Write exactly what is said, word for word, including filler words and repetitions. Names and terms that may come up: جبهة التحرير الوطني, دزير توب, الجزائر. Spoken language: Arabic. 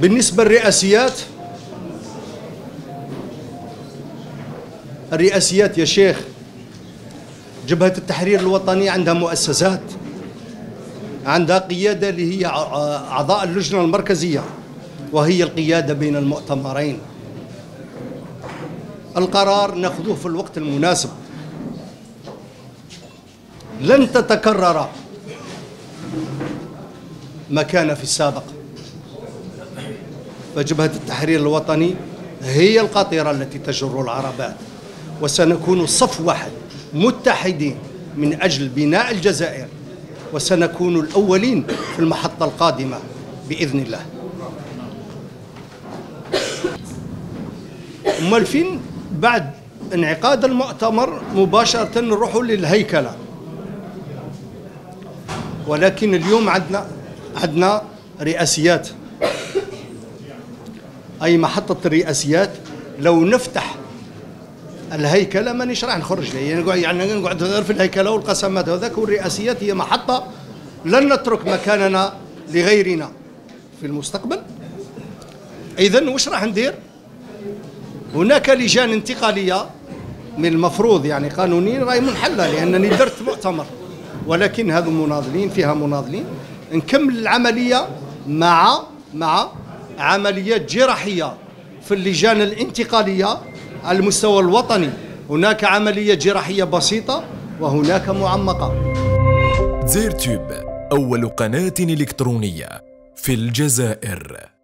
بالنسبة للرئاسيات، الرئاسيات يا شيخ، جبهة التحرير الوطني عندها مؤسسات، عندها قيادة اللي هي أعضاء اللجنة المركزية، وهي القيادة بين المؤتمرين. القرار ناخذوه في الوقت المناسب. لن تتكرر ما كان في السابق. فجبهة التحرير الوطني هي القطيرة التي تجر العربات، وسنكون صف واحد متحدين من أجل بناء الجزائر، وسنكون الأولين في المحطة القادمة بإذن الله. أمال فين؟ بعد انعقاد المؤتمر مباشرة نروحوا للهيكلة، ولكن اليوم عندنا عندنا رئاسيات. أي محطة الرئاسيات، لو نفتح الهيكلة مانيش راح نخرج لها، يعني نقعد يعني نقعد غير في الهيكلة والقسمات وذاك. والرئاسيات هي محطة لن نترك مكاننا لغيرنا في المستقبل. إذا واش راح ندير؟ هناك لجان انتقالية من المفروض يعني قانونيا راهي منحلة، لأنني درت مؤتمر، ولكن هذو مناضلين فيها مناضلين. نكمل العملية مع مع عمليات جراحية في اللجان الانتقالية على المستوى الوطني. هناك عملية جراحية بسيطة وهناك معمقة. دزير توب، أول قناة إلكترونية في الجزائر.